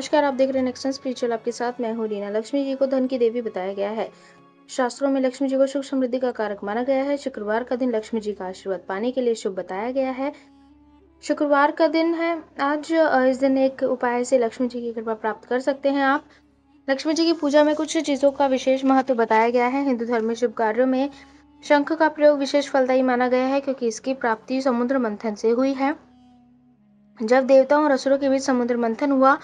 नमस्कार, आप देख रहे हैं नेक्स्ट9 स्पिरिचुअल। आपके साथ मैं हूं रीना। लक्ष्मी जी को धन की देवी बताया गया है। शास्त्रों में लक्ष्मी जी को सुख समृद्धि का कारक माना गया है। शुक्रवार का दिन लक्ष्मी जी का आशीर्वाद पाने के लिए शुभ बताया गया है। शुक्रवार का दिन है आज। इस दिन एक उपाय से लक्ष्मी जी की कृपा प्राप्त कर सकते हैं आप। लक्ष्मी जी की पूजा में कुछ चीज़ों का विशेष महत्व बताया गया है। हिंदू धर्म में शुभ कार्यों में शंख का प्रयोग विशेष फलदायी माना गया है, क्योंकि इसकी प्राप्ति समुद्र मंथन से हुई है। जब देवताओं और असुरों के बीच समुद्र मंथन हुआ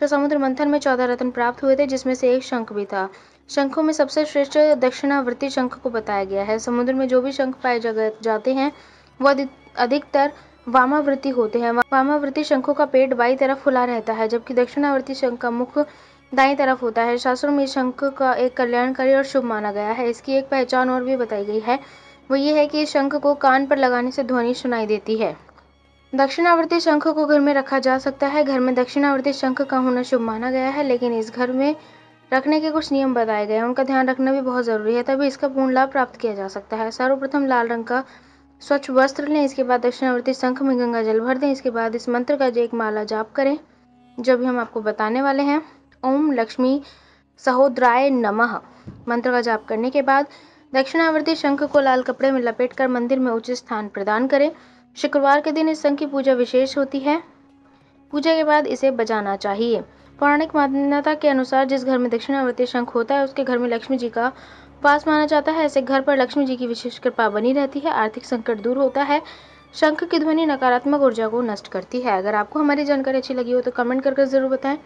तो समुद्र मंथन में 14 रत्न प्राप्त हुए थे, जिसमें से एक शंख भी था। शंखों में सबसे श्रेष्ठ दक्षिणावर्ती शंख को बताया गया है। समुद्र में जो भी शंख पाए जाते हैं वह अधिकतर वामावृत्ति होते हैं। वामावृत्ति शंखों का पेट बाई तरफ खुला रहता है, जबकि दक्षिणावर्ती शंख का मुख दाई तरफ होता है। शास्त्रों में शंख का एक कल्याणकारी और शुभ माना गया है। इसकी एक पहचान और भी बताई गई है, वो ये है कि शंख को कान पर लगाने से ध्वनि सुनाई देती है। दक्षिणावर्ती शंख को घर में रखा जा सकता है। घर में दक्षिणावर्ती शंख का होना शुभ माना गया है, लेकिन इस घर में रखने के कुछ नियम बताए गए हैं। उनका ध्यान रखना भी बहुत जरूरी है, तभी इसका पूर्ण लाभ प्राप्त किया जा सकता है। सर्वप्रथम लाल रंग का स्वच्छ वस्त्र लें। इसके बाद दक्षिणावर्ती शंख में गंगा जल भर दें। इसके बाद इस मंत्र का एक माला जाप करें, जो भी हम आपको बताने वाले हैं। ओम लक्ष्मी सहोद्राय नम मंत्र का जाप करने के बाद दक्षिणावर्ती शंख को लाल कपड़े में लपेटकर मंदिर में उचित स्थान प्रदान करें। शुक्रवार के दिन इस शंख की पूजा विशेष होती है। पूजा के बाद इसे बजाना चाहिए। पौराणिक मान्यता के अनुसार जिस घर में दक्षिणावर्ती शंख होता है उसके घर में लक्ष्मी जी का वास माना जाता है। ऐसे घर पर लक्ष्मी जी की विशेष कृपा बनी रहती है, आर्थिक संकट दूर होता है। शंख की ध्वनि नकारात्मक ऊर्जा को नष्ट करती है। अगर आपको हमारी जानकारी अच्छी लगी हो तो कमेंट करके जरूर बताएं।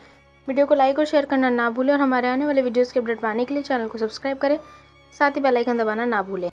वीडियो को लाइक और शेयर करना ना भूलें और हमारे आने वाले वीडियोज़ के अपडेट पाने के लिए चैनल को सब्सक्राइब करें, साथ ही बेल आइकन दबाना ना भूलें।